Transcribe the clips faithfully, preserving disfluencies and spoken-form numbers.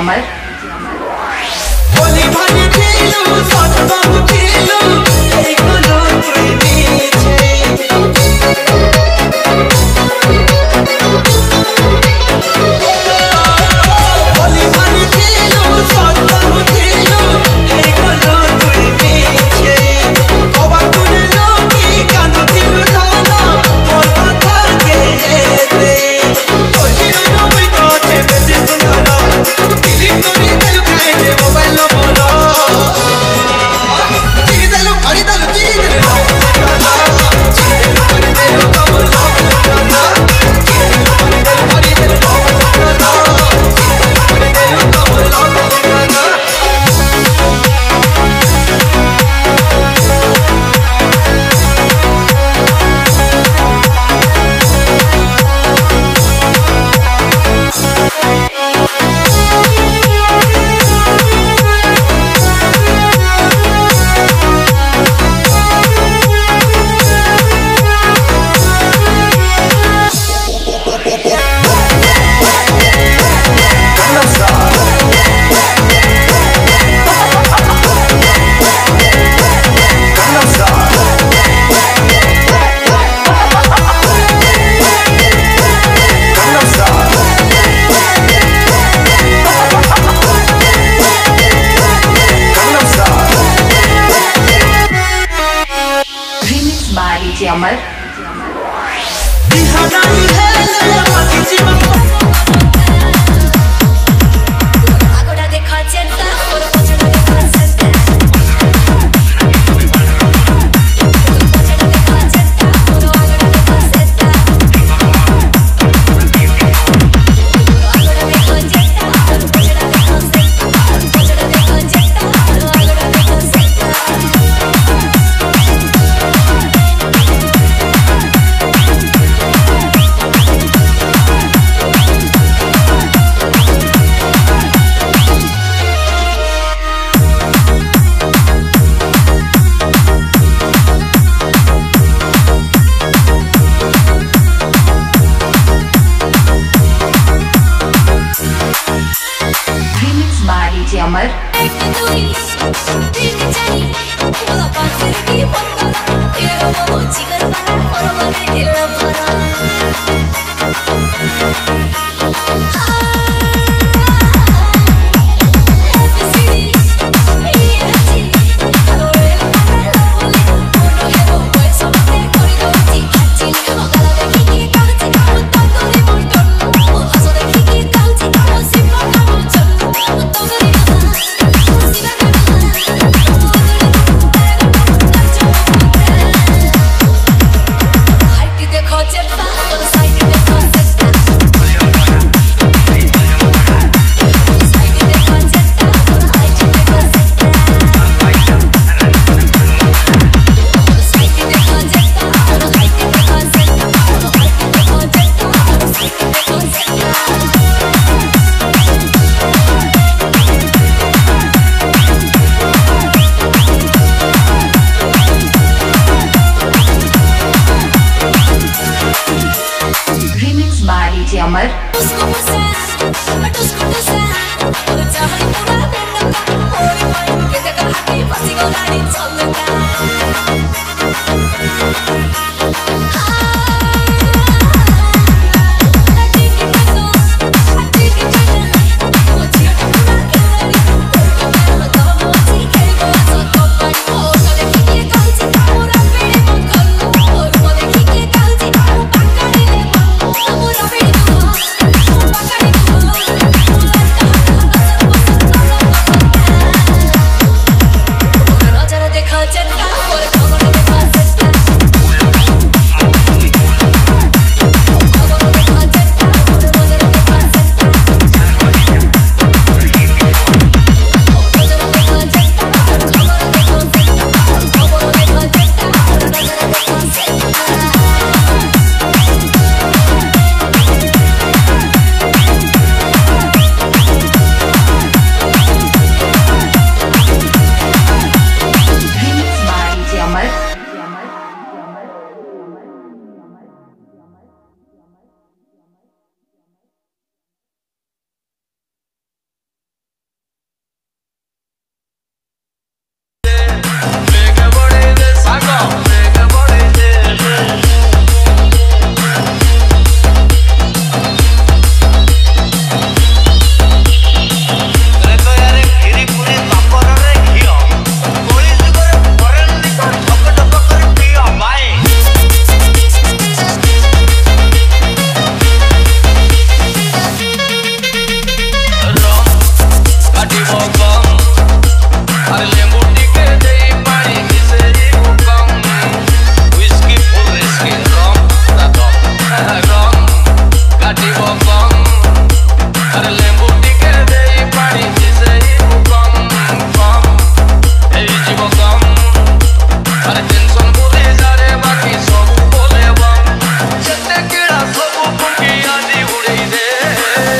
আমার আমার আমার আমার We'll be right back.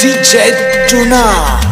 D J Tuna.